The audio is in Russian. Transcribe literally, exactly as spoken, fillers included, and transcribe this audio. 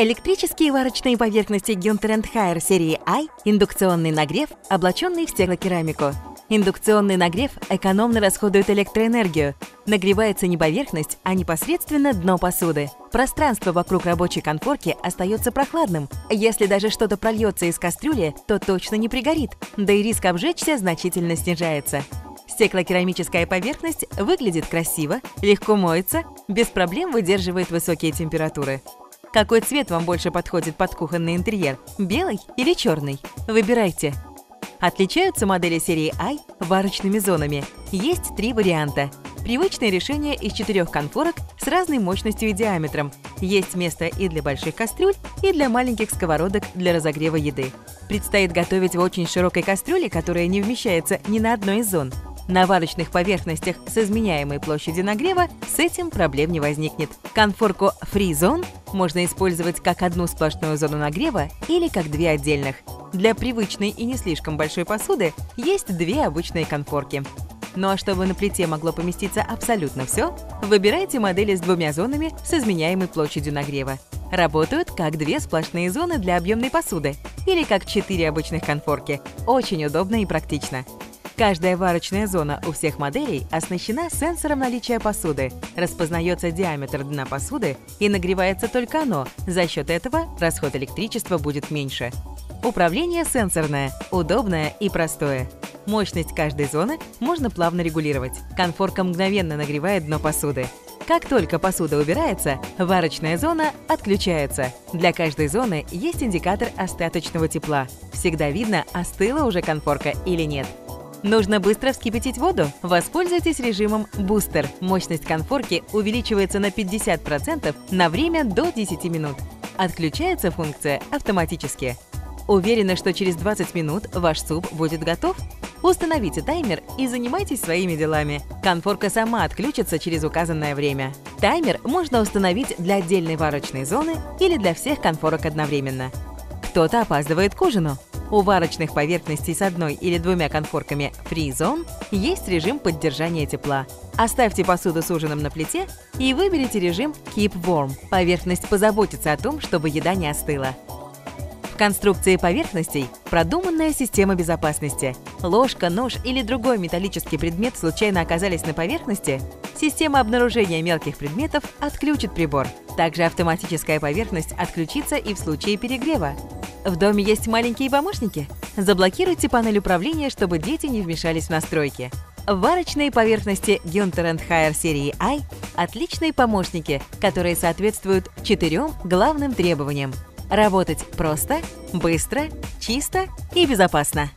Электрические варочные поверхности Gunter энд Hauer серии I, индукционный нагрев, облаченный в стеклокерамику. Индукционный нагрев экономно расходует электроэнергию. Нагревается не поверхность, а непосредственно дно посуды. Пространство вокруг рабочей конфорки остается прохладным. Если даже что-то прольется из кастрюли, то точно не пригорит, да и риск обжечься значительно снижается. Стеклокерамическая поверхность выглядит красиво, легко моется, без проблем выдерживает высокие температуры. Какой цвет вам больше подходит под кухонный интерьер? Белый или черный? Выбирайте! Отличаются модели серии I варочными зонами. Есть три варианта. Привычное решение из четырех конфорок с разной мощностью и диаметром. Есть место и для больших кастрюль, и для маленьких сковородок для разогрева еды. Предстоит готовить в очень широкой кастрюле, которая не вмещается ни на одной из зон. На варочных поверхностях с изменяемой площадью нагрева с этим проблем не возникнет. Конфорку Free Zone можно использовать как одну сплошную зону нагрева или как две отдельных. Для привычной и не слишком большой посуды есть две обычные конфорки. Ну а чтобы на плите могло поместиться абсолютно все, выбирайте модели с двумя зонами с изменяемой площадью нагрева. Работают как две сплошные зоны для объемной посуды или как четыре обычных конфорки. Очень удобно и практично. Каждая варочная зона у всех моделей оснащена сенсором наличия посуды, распознается диаметр дна посуды и нагревается только оно, за счет этого расход электричества будет меньше. Управление сенсорное, удобное и простое. Мощность каждой зоны можно плавно регулировать. Конфорка мгновенно нагревает дно посуды. Как только посуда убирается, варочная зона отключается. Для каждой зоны есть индикатор остаточного тепла. Всегда видно, остыла уже конфорка или нет. Нужно быстро вскипятить воду? Воспользуйтесь режимом «Бустер». Мощность конфорки увеличивается на пятьдесят процентов на время до десяти минут. Отключается функция автоматически. Уверены, что через двадцать минут ваш суп будет готов? Установите таймер и занимайтесь своими делами. Конфорка сама отключится через указанное время. Таймер можно установить для отдельной варочной зоны или для всех конфорок одновременно. Кто-то опаздывает к ужину. У варочных поверхностей с одной или двумя конфорками Free Zone есть режим поддержания тепла. Оставьте посуду с ужином на плите и выберите режим Keep Warm. Поверхность позаботится о том, чтобы еда не остыла. В конструкции поверхностей продуманная система безопасности. Ложка, нож или другой металлический предмет случайно оказались на поверхности? Система обнаружения мелких предметов отключит прибор. Также автоматическая поверхность отключится и в случае перегрева. В доме есть маленькие помощники? Заблокируйте панель управления, чтобы дети не вмешались в настройки. Варочные поверхности Gunter энд Hauer серии I – отличные помощники, которые соответствуют четырем главным требованиям. Работать просто, быстро, чисто и безопасно.